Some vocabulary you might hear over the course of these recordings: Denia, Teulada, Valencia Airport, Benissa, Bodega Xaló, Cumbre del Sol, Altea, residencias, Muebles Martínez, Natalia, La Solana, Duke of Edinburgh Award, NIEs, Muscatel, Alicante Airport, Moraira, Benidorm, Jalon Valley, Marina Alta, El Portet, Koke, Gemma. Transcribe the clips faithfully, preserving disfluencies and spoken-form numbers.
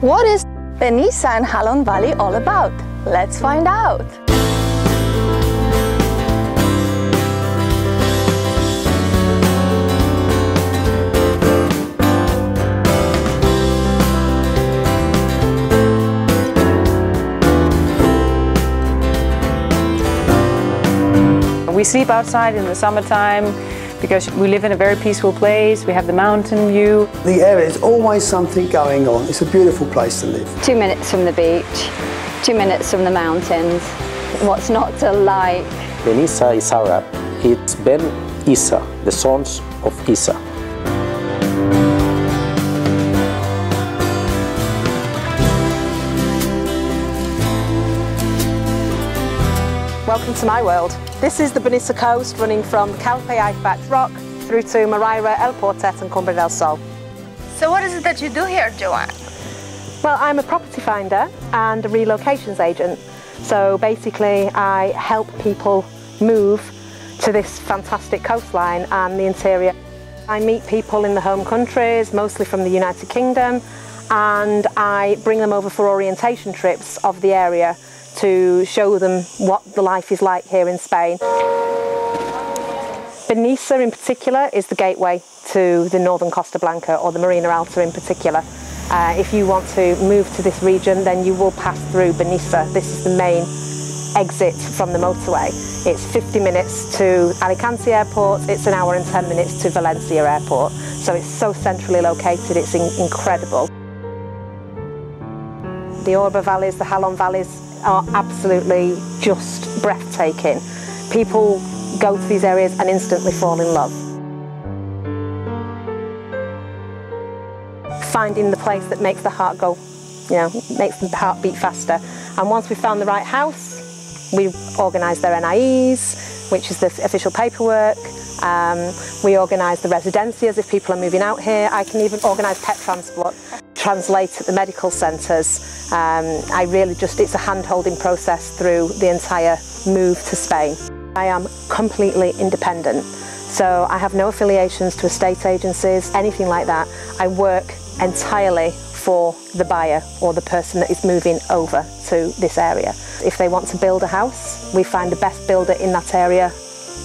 What is Benissa and Jalon Valley all about? Let's find out! We sleep outside in the summertime because we live in a very peaceful place. We have the mountain view. The area is always something going on. It's a beautiful place to live. Two minutes from the beach, two minutes from the mountains. What's not to like? Benissa is Arab. It's Ben Isa, the sons of Isa. Welcome to my world. This is the Benissa coast, running from Calpe Ifac Rock through to Moraira, El Portet and Cumbre del Sol. So what is it that you do here, Joanne? Well, I'm a property finder and a relocations agent. So basically I help people move to this fantastic coastline and the interior. I meet people in the home countries, mostly from the United Kingdom, and I bring them over for orientation trips of the area to show them what the life is like here in Spain. Benissa in particular is the gateway to the northern Costa Blanca, or the Marina Alta in particular. Uh, if you want to move to this region, then you will pass through Benissa. This is the main exit from the motorway. It's fifty minutes to Alicante Airport, it's an hour and ten minutes to Valencia Airport. So it's so centrally located, it's in incredible. The Orba valleys, the Jalon valleys, are absolutely just breathtaking. People go to these areas and instantly fall in love. Finding the place that makes the heart go, you know, makes the heart beat faster. And once we've found the right house, we organise their N I Es, which is the official paperwork. Um, we organise the residencias if people are moving out here. I can even organise pet transport. Translate at the medical centres. Um, I really just, it's a hand-holding process through the entire move to Spain. I am completely independent, so I have no affiliations to estate agencies, anything like that. I work entirely for the buyer or the person that is moving over to this area. If they want to build a house, we find the best builder in that area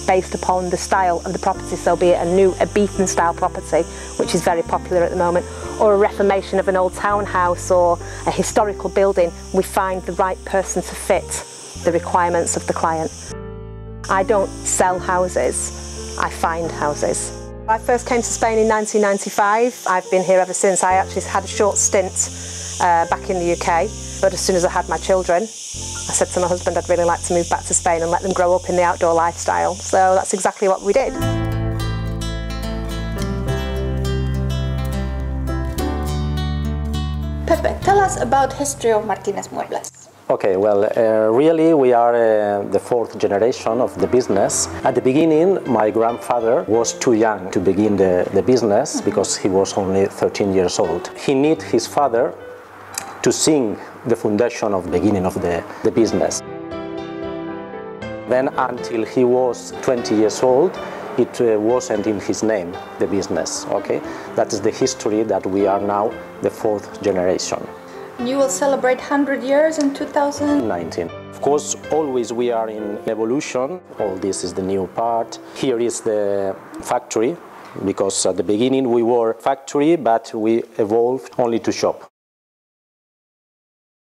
based upon the style of the property, so be it a new a beaten style property, which is very popular at the moment, or a reformation of an old townhouse or a historical building, we find the right person to fit the requirements of the client. I don't sell houses, I find houses. I first came to Spain in nineteen ninety-five. I've been here ever since. I actually had a short stint uh, back in the U K, but as soon as I had my children, I said to my husband I'd really like to move back to Spain and let them grow up in the outdoor lifestyle. So that's exactly what we did. Pepe, tell us about the history of Martínez Muebles. Okay, well, uh, really we are uh, the fourth generation of the business. At the beginning, my grandfather was too young to begin the, the business because he was only thirteen years old. He needed his father to sing the foundation of the beginning of the, the business. Then until he was twenty years old, it uh, wasn't in his name, the business, okay? That is the history that we are now the fourth generation. You will celebrate one hundred years in two thousand nineteen. Of course, always we are in evolution. All this is the new part. Here is the factory, because at the beginning we were factory, but we evolved only to shop.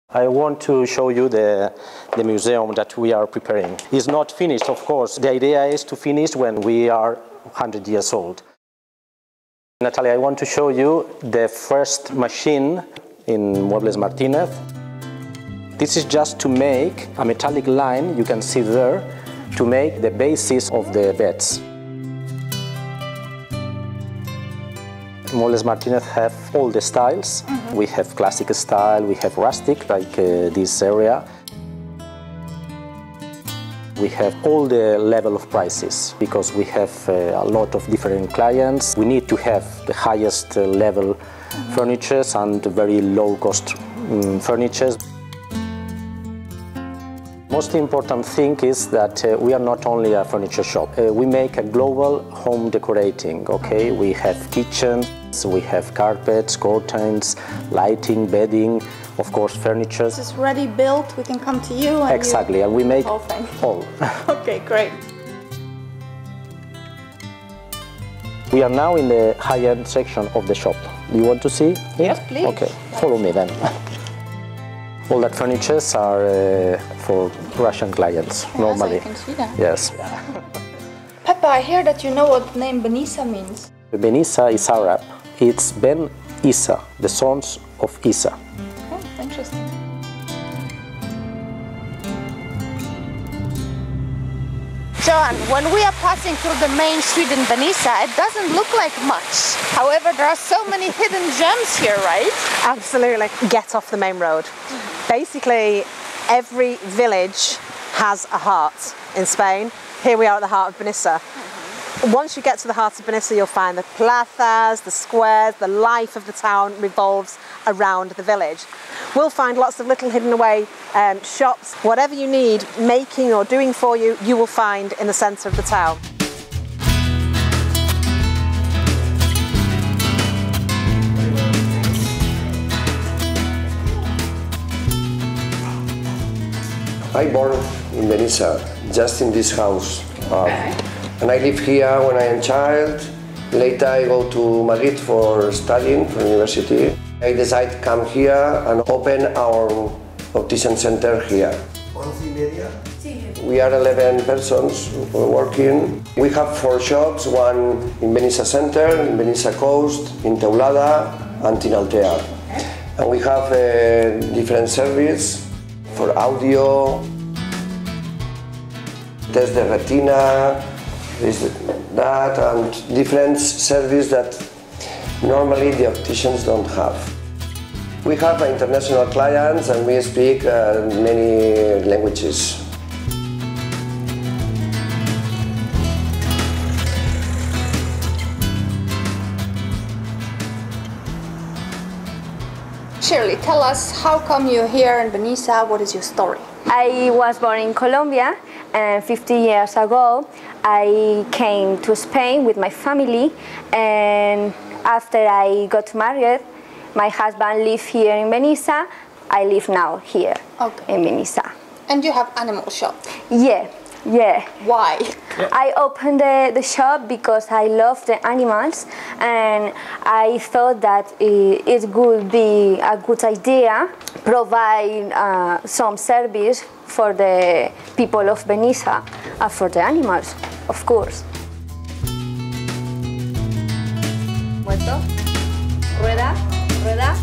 I want to show you the, the museum that we are preparing. It's not finished, of course. The idea is to finish when we are one hundred years old. Natalia, I want to show you the first machine in Muebles Martínez. This is just to make a metallic line, you can see there, to make the bases of the beds. Muebles Martínez have all the styles. Mm-hmm. We have classic style, we have rustic, like uh, this area. We have all the level of prices, because we have uh, a lot of different clients. We need to have the highest uh, level mm-hmm. furnitures and very low cost um, furnitures. Most important thing is that uh, we are not only a furniture shop. Uh, we make a global home decorating, okay? We have kitchens, we have carpets, curtains, lighting, bedding, of course, furniture. This is ready built, we can come to you and Exactly, you and we make all. all. Okay, great. We are now in the high-end section of the shop. Do you want to see? Yes, yeah? please. Okay, follow me then. All that furnitures are uh, for Russian clients, yeah, normally. I can see that. Yes. Peppa, I hear that you know what the name Benissa means. Benissa is Arab. It's Ben Isa, the sons of Isa. Oh, interesting. John, when we are passing through the main street in Benissa, it doesn't look like much. However, there are so many hidden gems here, right? Absolutely. Get off the main road. Mm-hmm. Basically, every village has a heart in Spain. Here we are at the heart of Benissa. Mm-hmm. Once you get to the heart of Benissa, you'll find the plazas, the squares, the life of the town revolves around the village. We'll find lots of little hidden away um, shops. Whatever you need making or doing for you, you will find in the centre of the town. I born in Benissa, just in this house. Um, and I live here when I am child. Later I go to Madrid for studying, for university. I decided to come here and open our autism center here. We are eleven persons working. We have four shops, one in Benissa Center, in Benissa Coast, in Teulada and in Altea. And we have a different service for audio, test the retina, this, that, and different service that normally the opticians don't have. We have international clients and we speak uh, many languages. Shirley, tell us, how come you're here in Benissa? What is your story? I was born in Colombia and fifty years ago I came to Spain with my family, and after I got married, my husband lived here in Benissa. I live now here okay. in Benissa. And you have animal shop? Yeah, yeah. Why? Yeah. I opened the, the shop because I love the animals and I thought that it, it would be a good idea provide uh, some service for the people of Benissa and for the animals, of course. Rueda, rueda.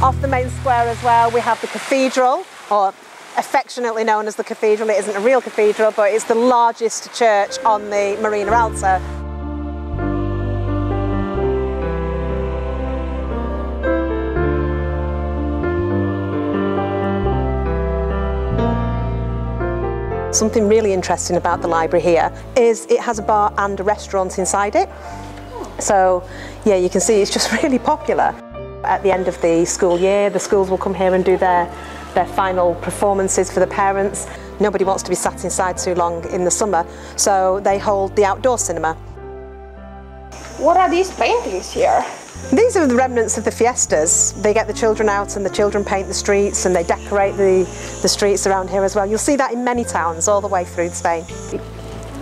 Off the main square as well, we have the cathedral, or affectionately known as the cathedral. It isn't a real cathedral, but it's the largest church on the Marina Alta. Something really interesting about the library here is it has a bar and a restaurant inside it. So yeah, you can see it's just really popular. At the end of the school year, the schools will come here and do their, their final performances for the parents. Nobody wants to be sat inside too long in the summer, so they hold the outdoor cinema. What are these paintings here? These are the remnants of the fiestas. They get the children out and the children paint the streets and they decorate the, the streets around here as well. You'll see that in many towns all the way through Spain.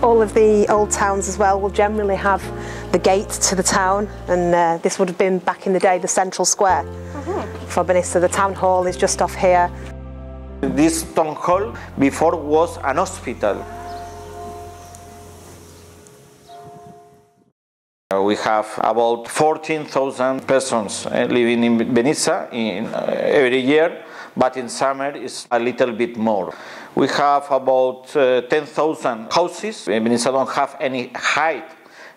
All of the old towns as well will generally have the gate to the town, and uh, this would have been back in the day the central square mm-hmm. for Benissa. The town hall is just off here. This town hall before was an hospital. We have about fourteen thousand persons living in Benissa in, uh, every year, but in summer it's a little bit more. We have about uh, ten thousand houses. Benissa don't have any height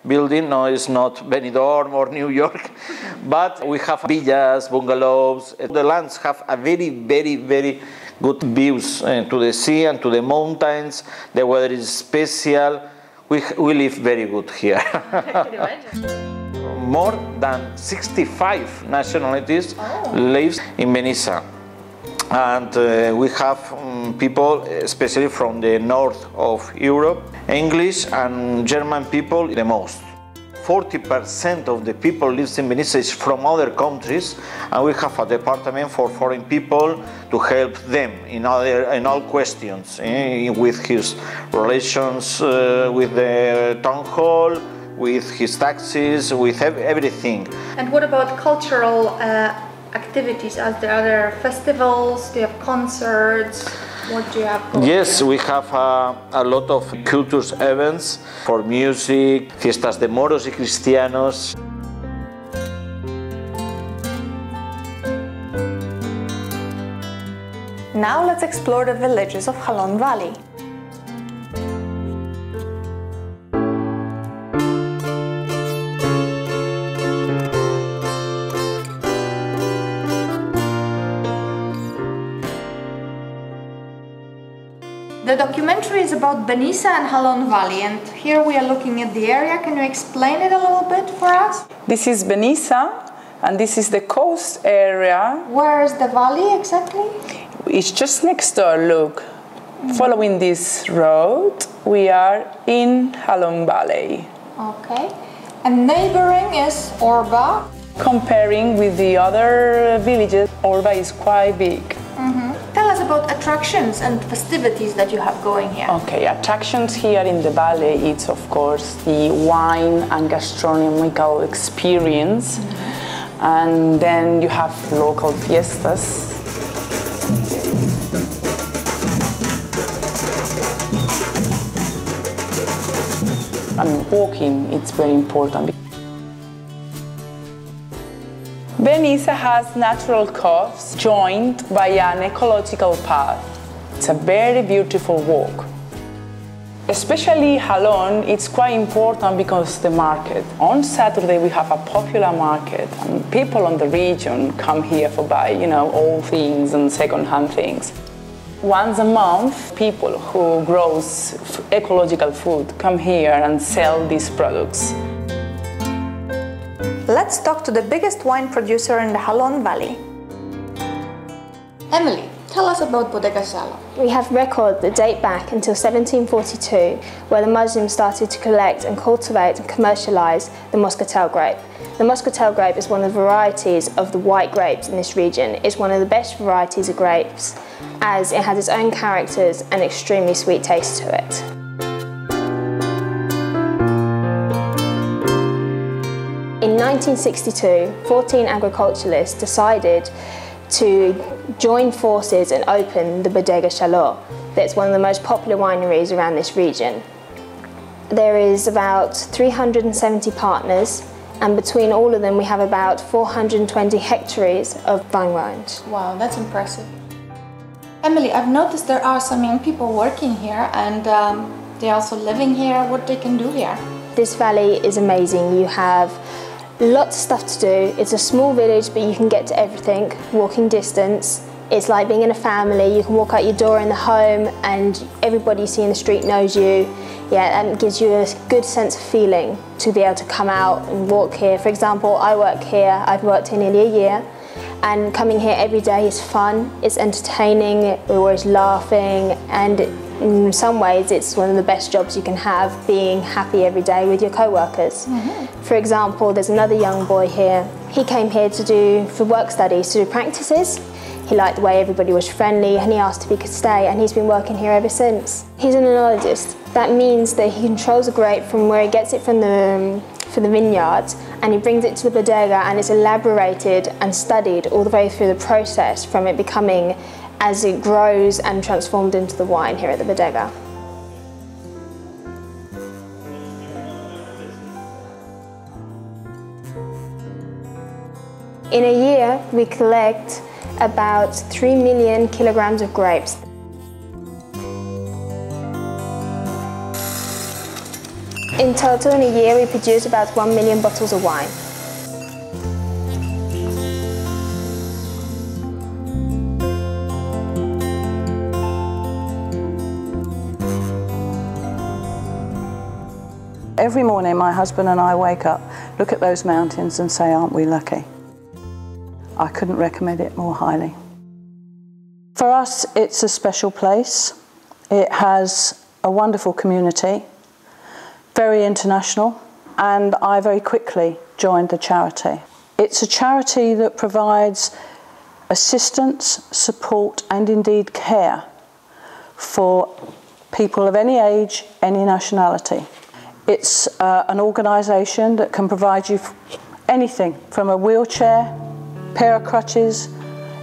building, no, it's not Benidorm or New York, but we have villas, bungalows. The lands have a very, very, very good views uh, to the sea and to the mountains. The weather is special. We, we live very good here. I can imagine. more than sixty-five nationalities oh. lives in Benissa. And uh, we have um, people, especially from the north of Europe, English and German people the most. forty percent of the people lives in Benissa is from other countries, and we have a department for foreign people to help them in, other, in all questions, eh, with his relations uh, with the town hall, with his taxes, with ev everything. And what about cultural uh, activities? Are there other festivals? Do you have concerts? What do you have going yes, here? We have a, a lot of culture events for music, fiestas de moros y cristianos. Now let's explore the villages of Jalon Valley. The documentary is about Benissa and Jalon Valley, and here we are looking at the area. Can you explain it a little bit for us? This is Benissa, and this is the coast area. Where is the valley exactly? It's just next door, look. Mm-hmm. Following this road, we are in Jalon Valley. Okay. And neighboring is Orba. Comparing with the other villages, Orba is quite big. Mm-hmm. Tell us about attractions and festivities that you have going here. Okay, attractions here in the valley, it's of course the wine and gastronomical experience. Mm-hmm. And then you have local fiestas. I mean, walking, it's very important. Benissa has natural coves joined by an ecological path. It's a very beautiful walk. Especially Jalon, it's quite important because the market. On Saturday we have a popular market and people on the region come here for buy, you know, old things and second-hand things. Once a month, people who grows ecological food come here and sell these products. Let's talk to the biggest wine producer in the Jalon Valley. Emily, tell us about Bodega Xaló. We have records that date back until seventeen forty-two, where the Muslims started to collect and cultivate and commercialise the Muscatel grape. The Muscatel grape is one of the varieties of the white grapes in this region. It's one of the best varieties of grapes, as it has its own characters and extremely sweet taste to it. In nineteen sixty-two, fourteen agriculturalists decided to join forces and open the Bodega Xaló. That's one of the most popular wineries around this region. There is about three hundred seventy partners, and between all of them we have about four hundred twenty hectares of vineyards. Wow, that's impressive. Emily, I've noticed there are some young people working here, and um, they're also living here. What they can do here? This valley is amazing. You have lots of stuff to do. It's a small village, but you can get to everything, walking distance. It's like being in a family. You can walk out your door in the home and everybody you see in the street knows you. Yeah, and it gives you a good sense of feeling to be able to come out and walk here. For example, I work here. I've worked here nearly a year, and coming here every day is fun. It's entertaining. We're always laughing, and in some ways it's one of the best jobs you can have, being happy every day with your co-workers. Mm-hmm. For example, there's another young boy here. He came here to do, for work studies, to do practices. He liked the way everybody was friendly, and he asked if he could stay, and he's been working here ever since. He's an enologist. That means that he controls a grape from where he gets it from the, from the vineyard, and he brings it to the bodega, and it's elaborated and studied all the way through the process from it becoming as it grows and transformed into the wine here at the bodega. In a year, we collect about three million kilograms of grapes. In total, in a year, we produce about one million bottles of wine. Every morning my husband and I wake up Look at those mountains and say, aren't we lucky? I couldn't recommend it more highly. For us, it's a special place. It has a wonderful community, very international, and I very quickly joined the charity. It's a charity that provides assistance, support, and indeed care for people of any age, any nationality. It's uh, an organisation that can provide you anything from a wheelchair, pair of crutches,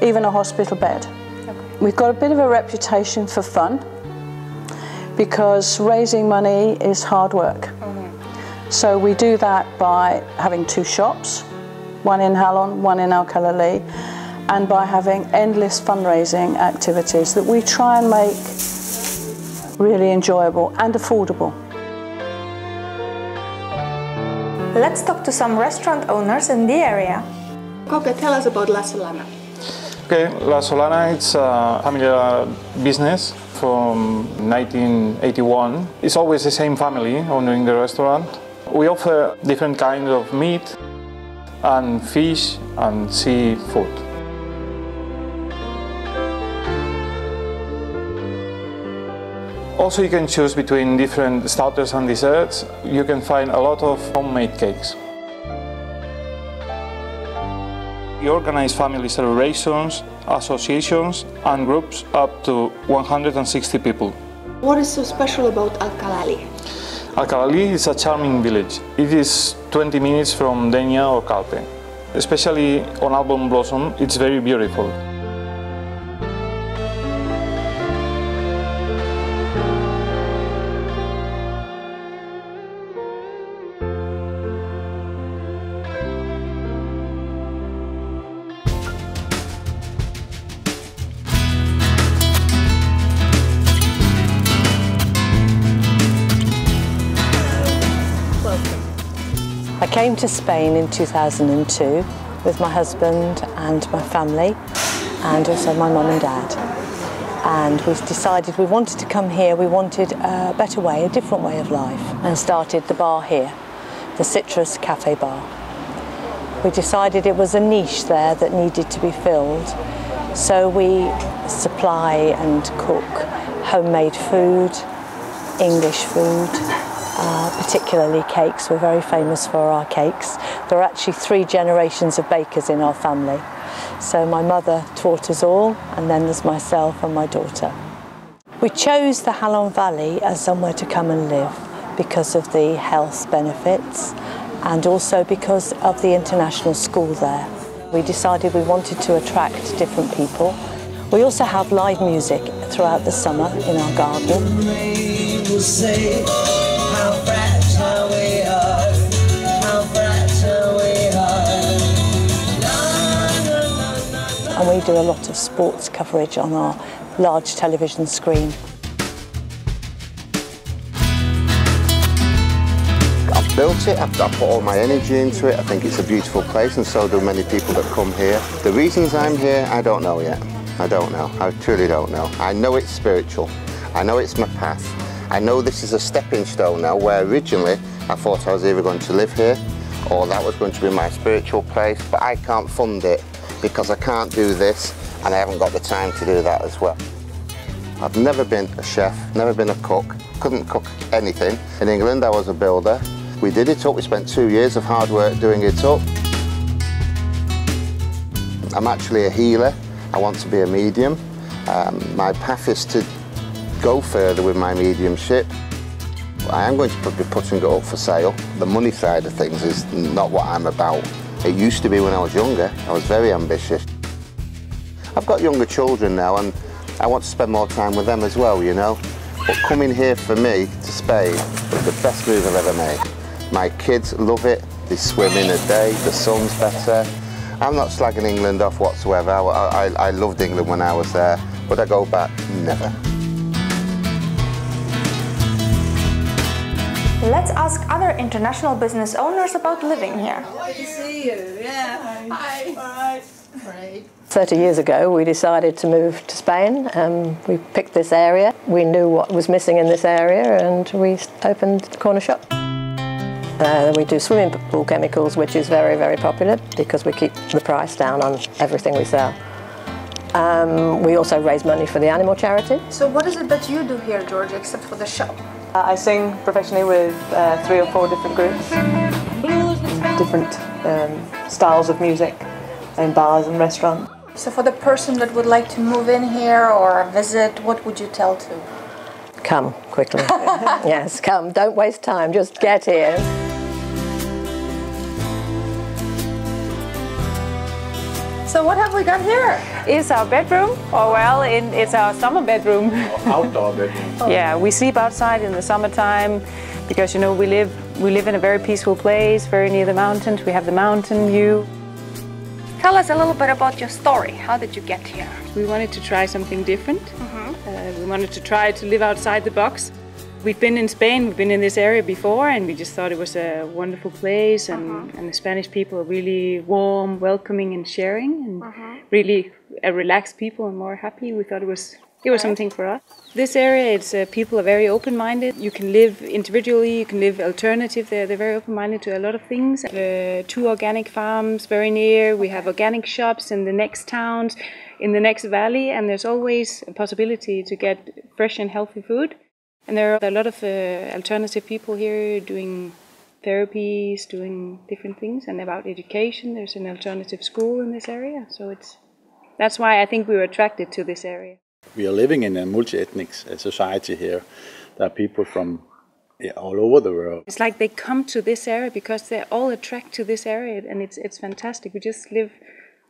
even a hospital bed. Okay. We've got a bit of a reputation for fun because raising money is hard work. Okay. So we do that by having two shops, one in Jalon, one in Alcalalí, and by having endless fundraising activities that we try and make really enjoyable and affordable. Let's talk to some restaurant owners in the area. Koke, tell us about La Solana. Okay, La Solana, it's a familiar business from nineteen eighty-one. It's always the same family owning the restaurant. We offer different kinds of meat and fish and seafood. Also, you can choose between different starters and desserts. You can find a lot of homemade cakes. We organize family celebrations, associations and groups up to one hundred sixty people. What is so special about Alcalalí? Alcalalí is a charming village. It is twenty minutes from Denia or Calpe. Especially on album blossom, it's very beautiful. I came to Spain in two thousand two with my husband and my family and also my mum and dad, and we decided we wanted to come here, we wanted a better way, a different way of life, and started the bar here, the Citrus Cafe Bar. We decided it was a niche there that needed to be filled, so we supply and cook homemade food, English food. Uh, particularly cakes. We're very famous for our cakes. There are actually three generations of bakers in our family. So my mother taught us all, and then there's myself and my daughter. We chose the Jalon Valley as somewhere to come and live because of the health benefits and also because of the international school there. We decided we wanted to attract different people. We also have live music throughout the summer in our garden. How fragile we are, how fragile we are. And we do a lot of sports coverage on our large television screen. I've built it, I've, I've put all my energy into it. I think it's a beautiful place, and so do many people that come here. The reasons I'm here, I don't know yet. I don't know, I truly don't know. I know it's spiritual, I know it's my path. I know this is a stepping stone now, where originally I thought I was either going to live here or that was going to be my spiritual place, but I can't fund it because I can't do this and I haven't got the time to do that as well. I've never been a chef, never been a cook, couldn't cook anything. In England I was a builder. We did it up, we spent two years of hard work doing it up. I'm actually a healer, I want to be a medium. Um, my path is to go further with my mediumship. I am going to be putting it up for sale. The money side of things is not what I'm about. It used to be when I was younger, I was very ambitious. I've got younger children now and I want to spend more time with them as well, you know. But coming here for me to Spain was the best move I've ever made. My kids love it, they swim in a day, the sun's better. I'm not slagging England off whatsoever. I, I, I loved England when I was there. Would I go back? Never. Let's ask other international business owners about living here. Good to see you. Yeah. Hi. Hi. Hi. thirty years ago, we decided to move to Spain. Um, we picked this area. We knew what was missing in this area, and we opened the corner shop. Uh, we do swimming pool chemicals, which is very, very popular because we keep the price down on everything we sell. Um, we also raise money for the animal charity. So what is it that you do here, George, except for the shop? Uh, I sing professionally with uh, three or four different groups, different um, styles of music in bars and restaurants. So for the person that would like to move in here or visit, what would you tell to? Come quickly. Yes, come. Don't waste time. Just get here. So what have we got here? It's our bedroom, or well, in, it's our summer bedroom. Outdoor bedroom. Oh. Yeah, we sleep outside in the summertime because, you know, we live we live in a very peaceful place, very near the mountains. We have the mountain view. Tell us a little bit about your story. How did you get here? We wanted to try something different. Mm-hmm. uh, we wanted to try to live outside the box. We've been in Spain, we've been in this area before, and we just thought it was a wonderful place, and, uh-huh. and the Spanish people are really warm, welcoming and sharing, and uh-huh. really uh, relaxed people and more happy. We thought it was, it was right. something for us. This area, it's, uh, people are very open-minded. You can live individually, you can live alternative. They're, they're very open-minded to a lot of things. Uh, two organic farms very near, we have organic shops in the next towns, in the next valley, and there's always a possibility to get fresh and healthy food. And there are a lot of uh, alternative people here doing therapies, doing different things, and about education. There's an alternative school in this area, so it's that's why I think we were attracted to this area. We are living in a multi-ethnic society here. There are people from yeah, all over the world. It's like they come to this area because they're all attracted to this area, and it's it's fantastic. We just live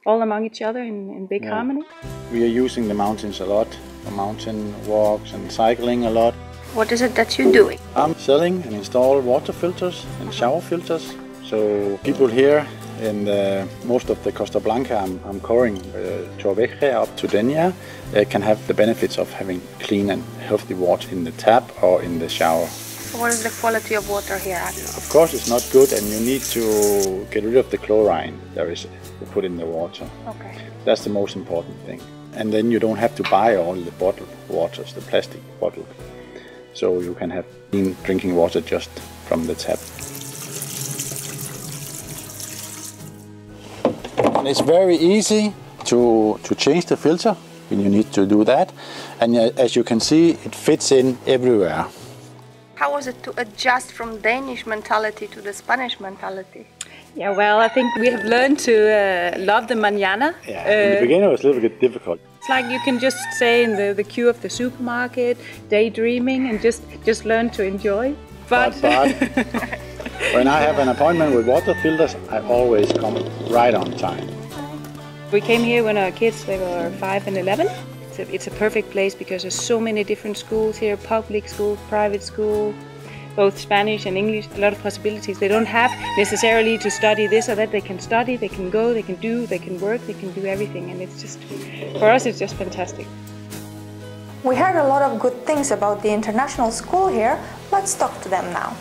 all among each other in, in big yeah. harmony. We are using the mountains a lot, for mountain walks and cycling a lot. What is it that you're doing? I'm selling and install water filters and shower filters. So people here in the, most of the Costa Blanca I'm, I'm covering, uh, Torveje up to Denia, uh, can have the benefits of having clean and healthy water in the tap or in the shower. What is the quality of water here? Of course it's not good, and you need to get rid of the chlorine there is put in the water. Okay. That's the most important thing. And then you don't have to buy all the bottled waters, the plastic bottled. So you can have clean drinking water just from the tap. And it's very easy to, to change the filter when you need to do that. And as you can see, it fits in everywhere. How was it to adjust from Danish mentality to the Spanish mentality? Yeah, well, I think we have learned to uh, love the mañana. Yeah, uh, in the beginning it was a little bit difficult. It's like you can just stay in the, the queue of the supermarket, daydreaming, and just, just learn to enjoy. But, but, but when I have an appointment with water filters, I always come right on time. We came here when our kids they were five and eleven. It's a, it's a perfect place because there's so many different schools here, public school, private school. Both Spanish and English, a lot of possibilities. They don't have necessarily to study this or that. They can study, they can go, they can do, they can work, they can do everything. And it's just, for us, it's just fantastic. We heard a lot of good things about the international school here. Let's talk to them now.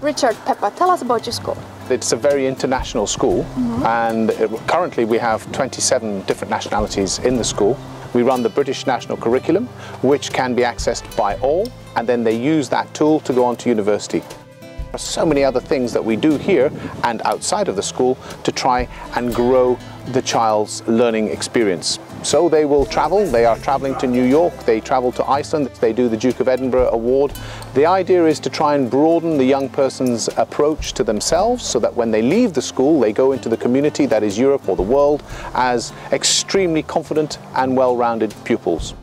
Richard Peppa, tell us about your school. It's a very international school, mm-hmm. and it, currently we have twenty-seven different nationalities in the school. We run the British national curriculum, which can be accessed by all, and then they use that tool to go on to university. There are so many other things that we do here and outside of the school to try and grow the child's learning experience. So they will travel, they are traveling to New York, they travel to Iceland, they do the Duke of Edinburgh Award. The idea is to try and broaden the young person's approach to themselves so that when they leave the school they go into the community that is Europe or the world as extremely confident and well-rounded pupils.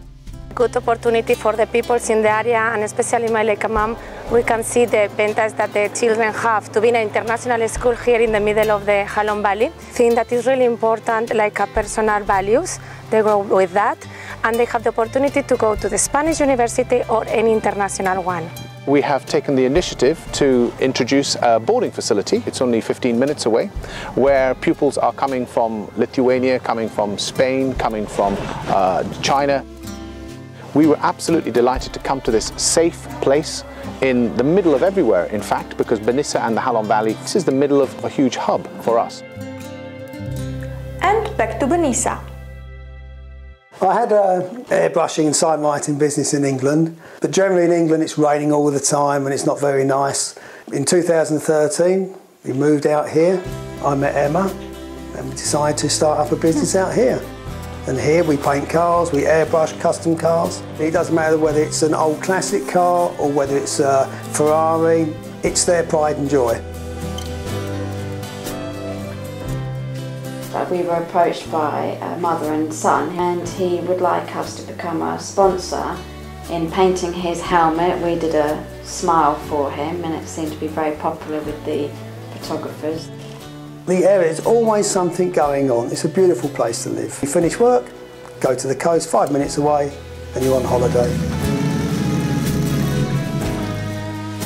Good opportunity for the people in the area, and especially my like a mom, we can see the advantage that the children have to be in an international school here in the middle of the Jalon Valley. Thing that is really important, like a personal values, they go with that, and they have the opportunity to go to the Spanish university or any international one. We have taken the initiative to introduce a boarding facility. It's only fifteen minutes away, where pupils are coming from Lithuania, coming from Spain, coming from uh, China. We were absolutely delighted to come to this safe place in the middle of everywhere, in fact, because Benissa and the Jalon Valley, this is the middle of a huge hub for us. And back to Benissa. I had a airbrushing and sign writing business in England, but generally in England it's raining all the time and it's not very nice. In two thousand thirteen, we moved out here. I met Emma and we decided to start up a business out here. And here we paint cars, we airbrush custom cars. It doesn't matter whether it's an old classic car or whether it's a Ferrari, it's their pride and joy. We were approached by a mother and son, and he would like us to become a sponsor in painting his helmet. We did a smile for him and it seemed to be very popular with the photographers. The area is always something going on. It's a beautiful place to live. You finish work, go to the coast, five minutes away, and you're on holiday.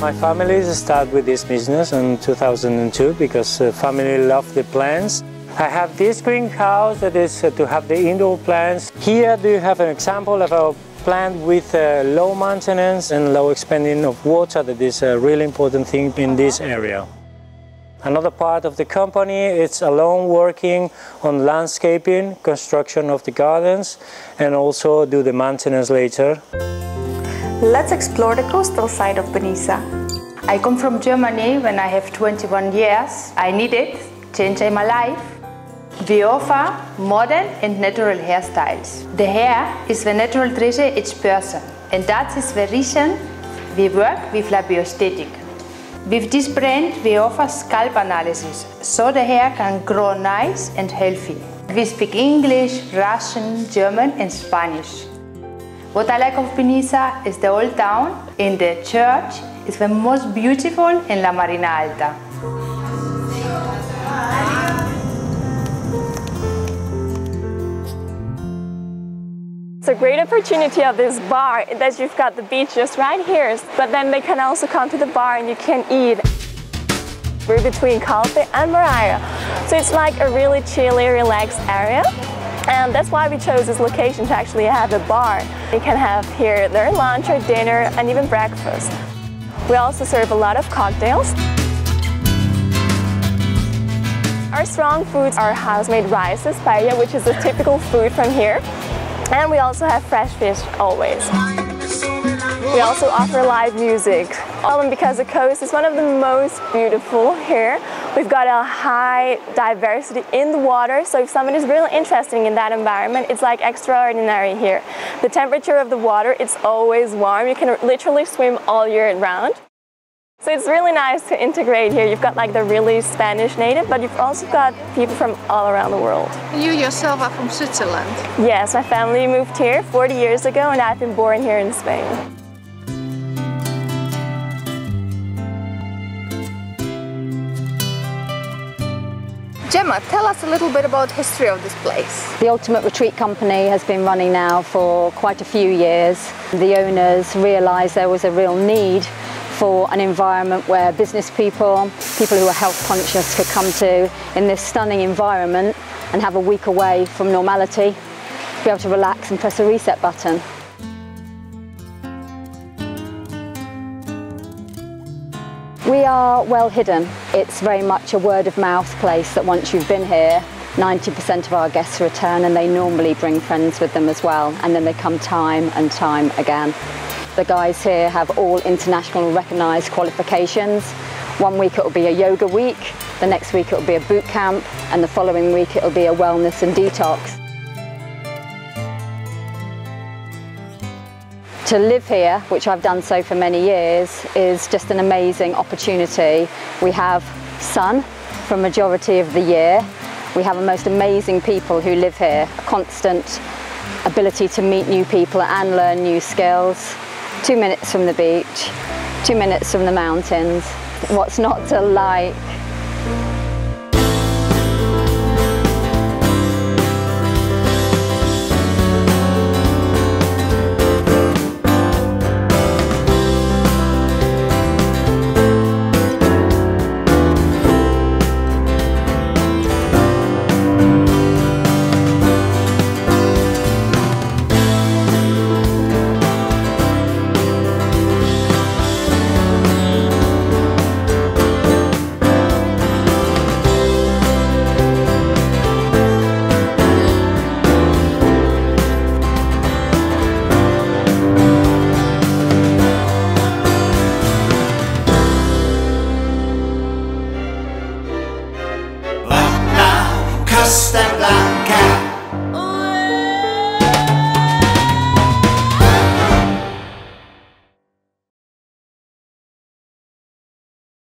My family started with this business in two thousand two because family loved the plants. I have this greenhouse that is to have the indoor plants. Here do you have an example of a plant with low maintenance and low expending of water. That is a really important thing in this area. Another part of the company, it's alone working on landscaping, construction of the gardens, and also do the maintenance later. Let's explore the coastal side of Benissa. I come from Germany when I have twenty-one years. I needed change in my life. We offer modern and natural hairstyles. The hair is the natural treasure each person, and that is the reason we work with Labioesthetic. With this brand, we offer scalp analysis, so the hair can grow nice and healthy. We speak English, Russian, German and Spanish. What I like of Benissa is the old town, and the church is the most beautiful in La Marina Alta. It's a great opportunity of this bar that you've got the beach just right here, but then they can also come to the bar and you can eat. We're between Calpe and Moraira, so it's like a really chilly, relaxed area, and that's why we chose this location to actually have a bar. They can have here their lunch or dinner and even breakfast. We also serve a lot of cocktails. Our strong foods are house-made rices, paella, which is a typical food from here. And we also have fresh fish, always. We also offer live music, all because the coast is one of the most beautiful here. We've got a high diversity in the water, so if someone is really interested in that environment, it's like extraordinary here. The temperature of the water, it's always warm. You can literally swim all year round. So it's really nice to integrate here. You've got like the really Spanish native, but you've also got people from all around the world. You yourself are from Switzerland? Yes, my family moved here forty years ago and I've been born here in Spain. Gemma, tell us a little bit about the history of this place. The Ultimate Retreat Company has been running now for quite a few years. The owners realized there was a real need for an environment where business people, people who are health conscious could come to in this stunning environment and have a week away from normality, be able to relax and press a reset button. We are well hidden. It's very much a word of mouth place that once you've been here, ninety percent of our guests return, and they normally bring friends with them as well, and then they come time and time again. The guys here have all international recognised qualifications. One week it will be a yoga week, the next week it will be a boot camp, and the following week it will be a wellness and detox. To live here, which I've done so for many years, is just an amazing opportunity. We have sun for a majority of the year. We have the most amazing people who live here, a constant ability to meet new people and learn new skills. Two minutes from the beach, two minutes from the mountains. What's not to like?